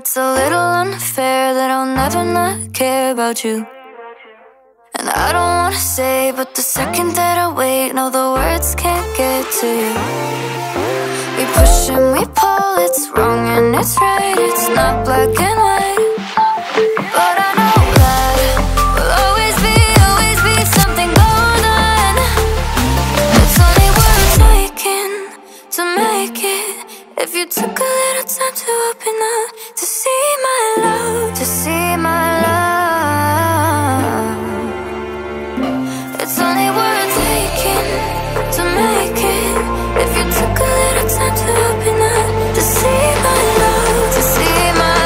it's a little unfair that I'll never not care about you. And I don't wanna say, but the second that I wait, no, the words can't get to you. We push and we pull, it's wrong and it's right, it's not black and white. But I know that we'll always be something golden. It's only worth taking to make it. If you took a little time to open up, to see my love, to see my love. It's only worth taking to make it. If you took a little time to open up, to see my love, to see my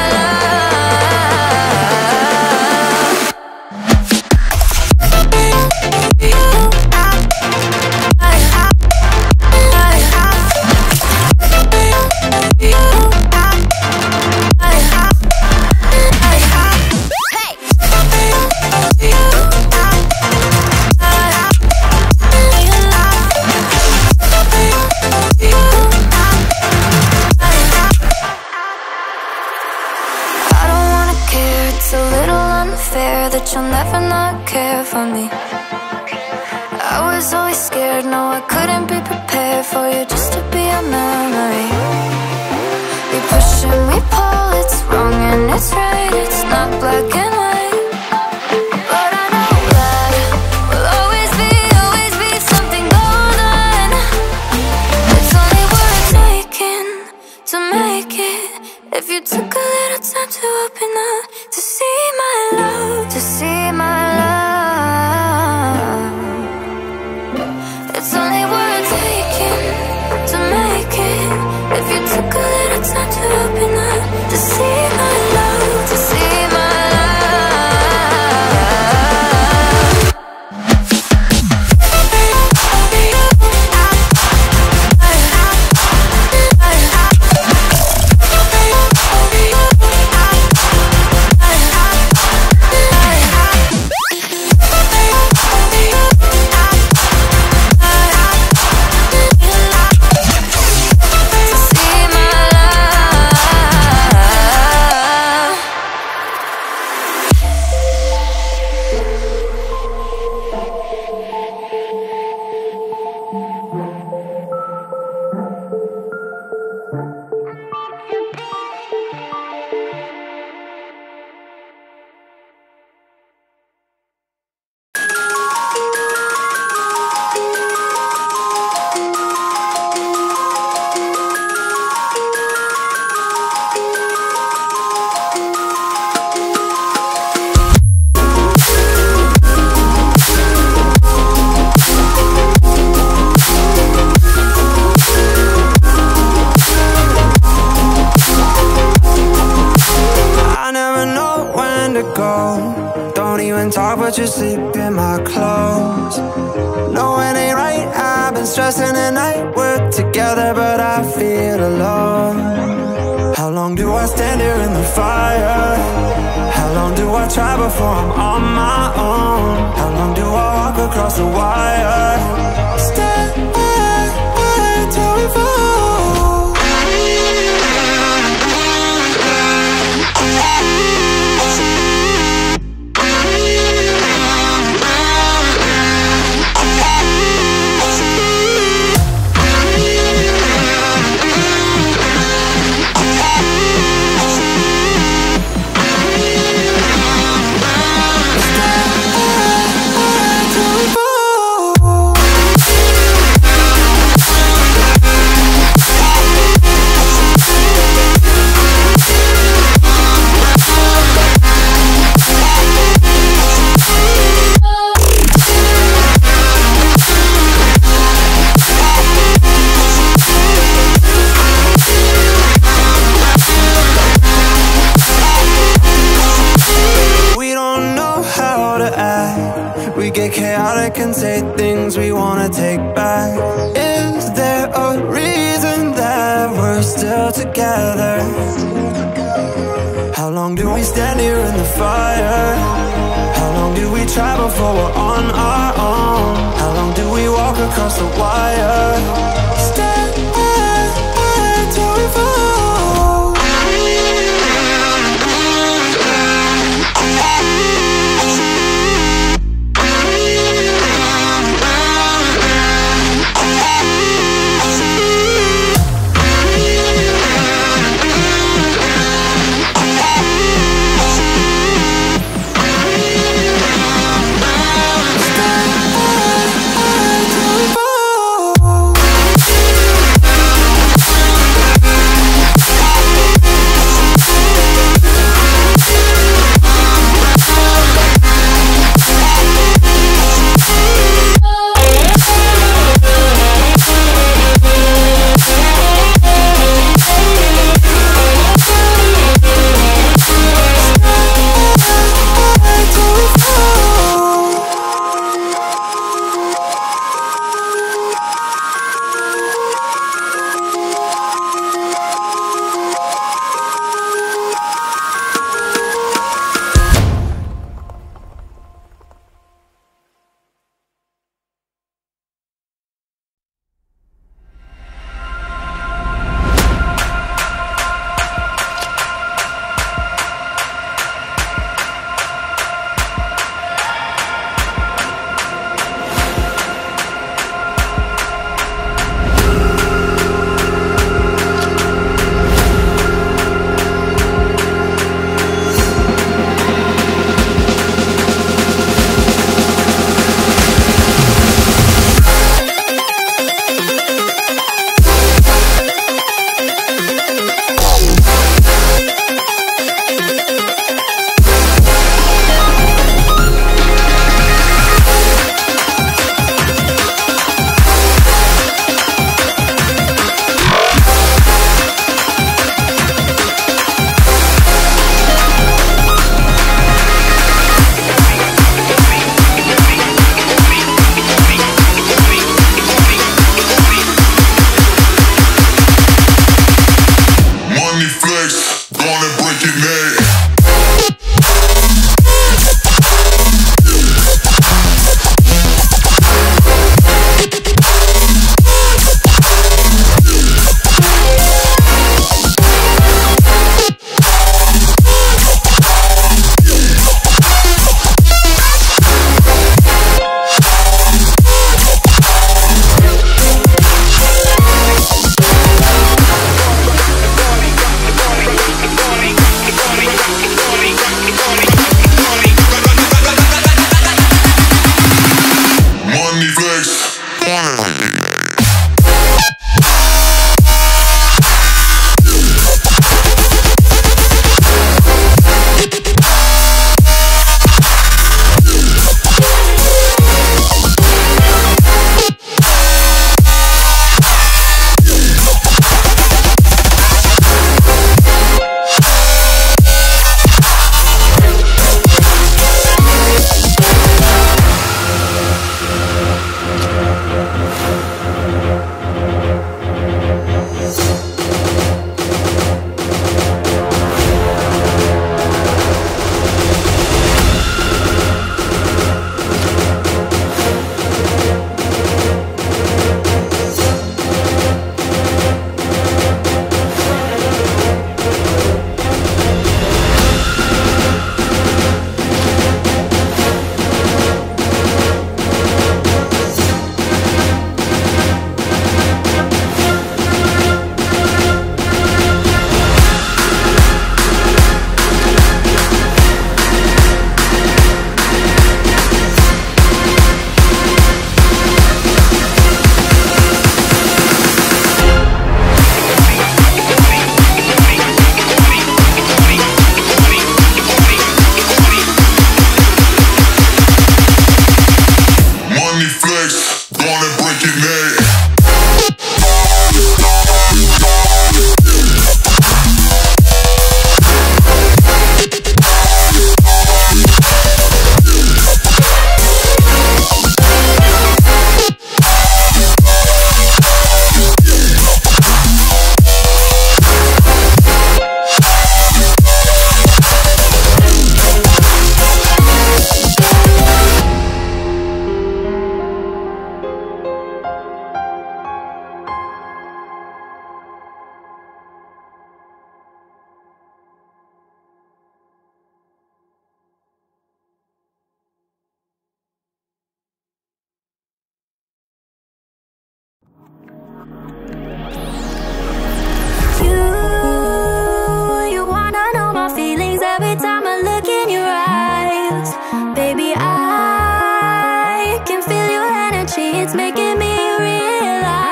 It's making me realize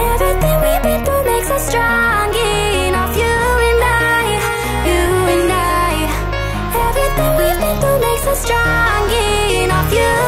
everything we've been through makes us strong enough. You and I, everything we've been through makes us strong enough. You and I.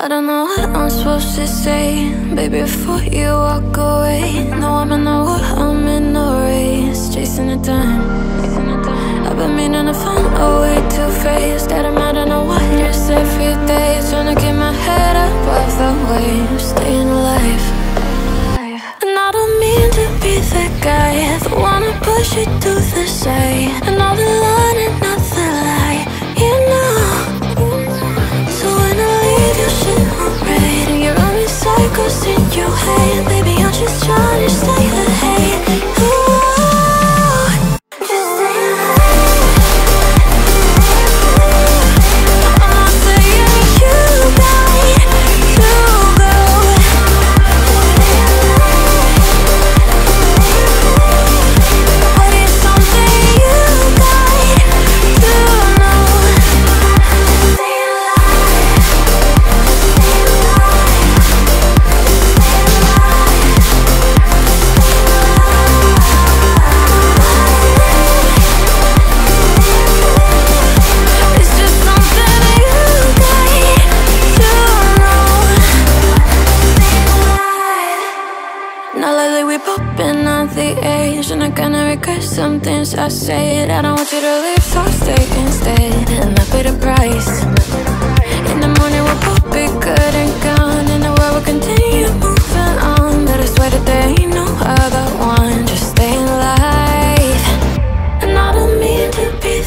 I don't know what I'm supposed to say, baby, before you walk away. No, I'm in the war, I'm in a race, chasing the time. I've been meaning to find a way to face that I'm out. I don't know what you say every day, trying to keep my head up off the waves, staying alive. And I don't mean to be that guy, the one who pushed you to the side, and all the line and not the lie, you know. And you're only cycles in your head. Baby, I'm just trying to stay ahead. Some things I said, I don't want you to leave, so stay instead. And I paid a price. In the morning we'll both be good and gone, and the world will continue moving on. But I swear that there ain't no other one, just stay alive. And I don't mean to be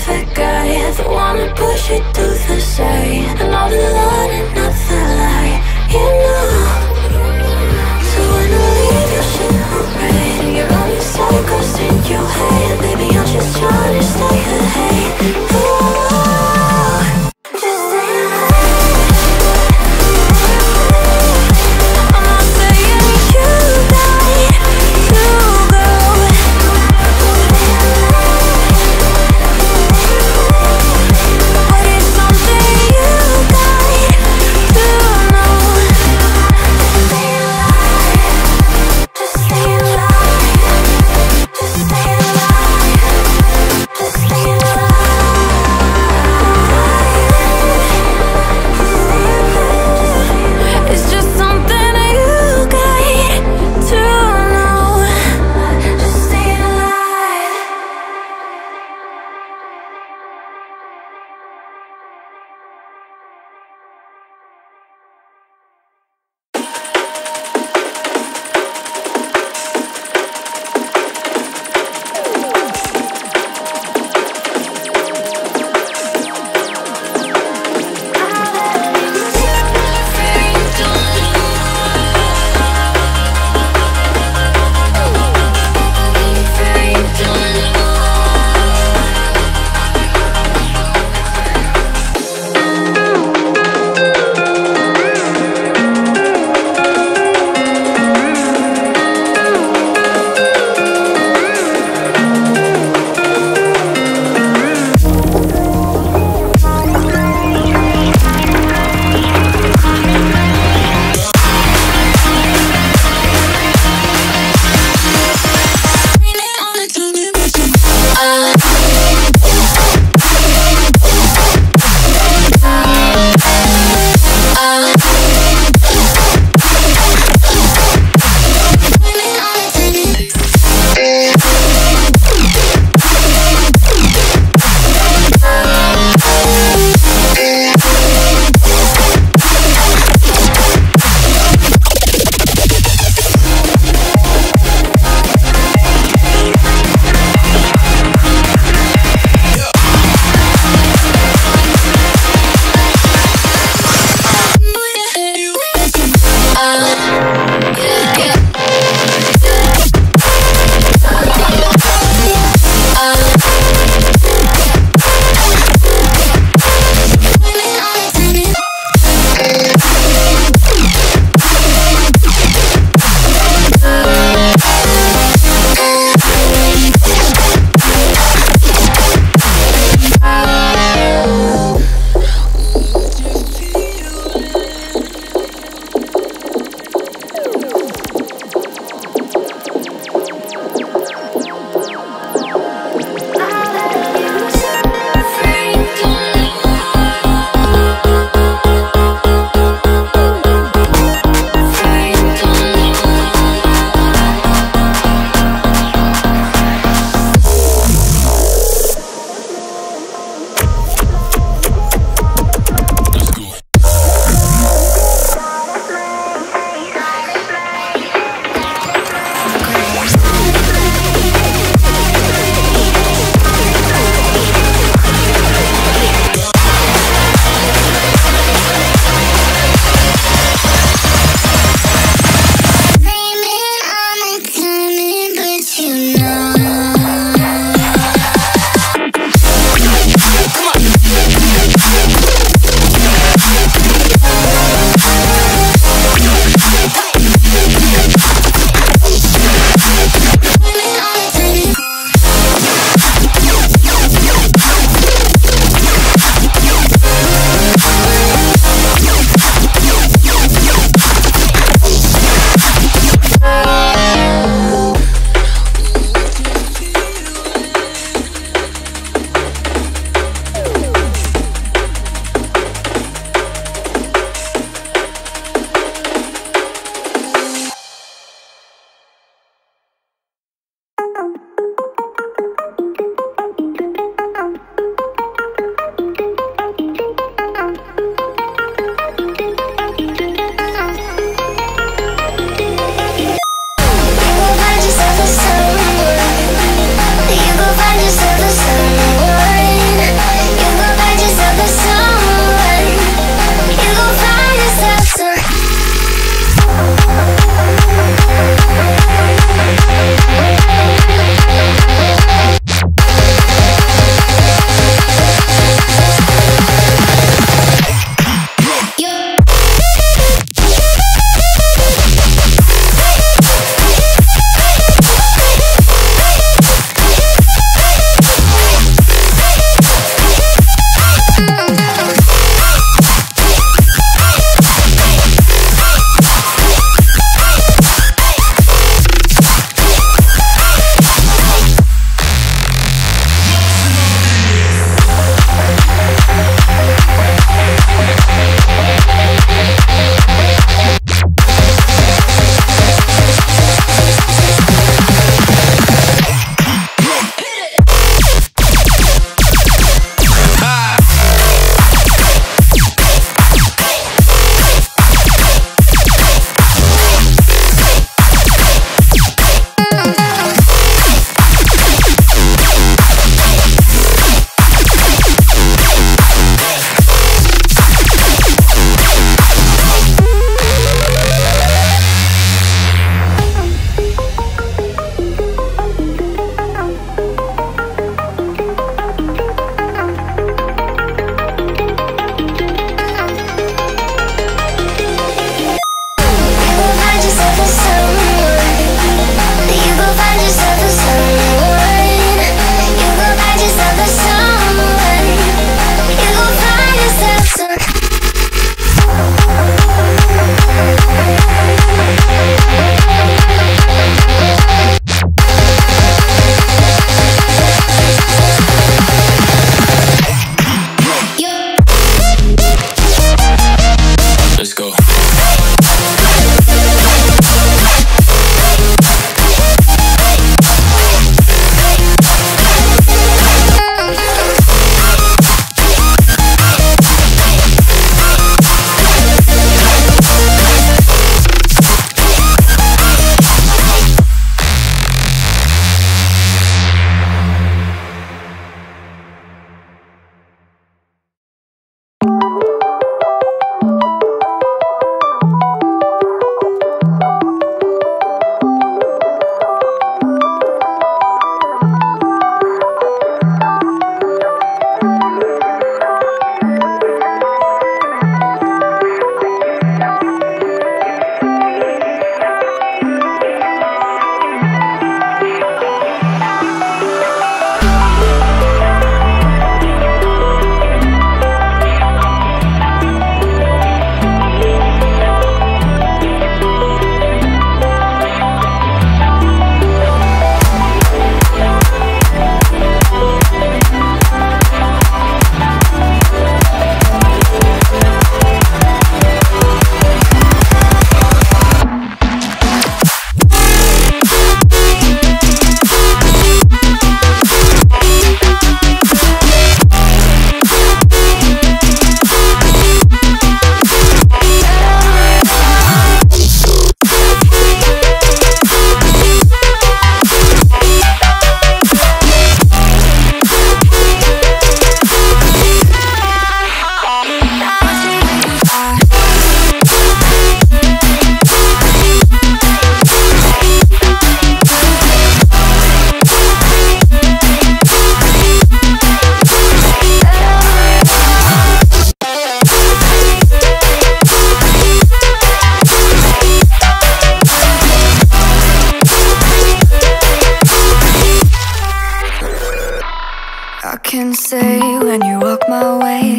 can say when you walk my way.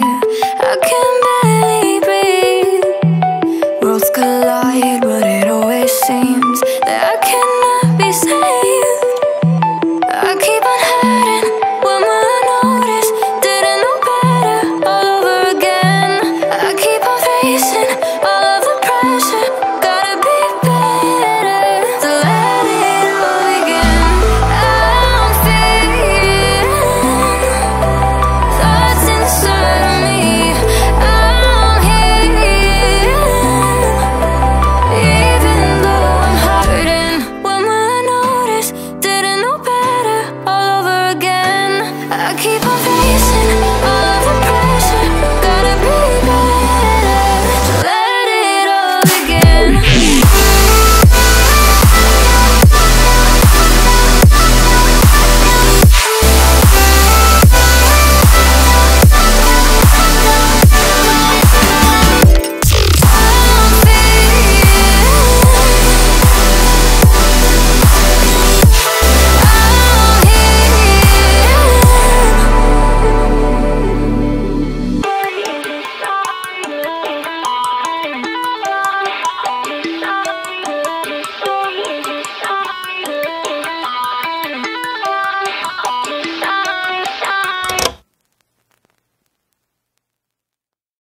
I can barely breathe. Worlds collide, but it always seems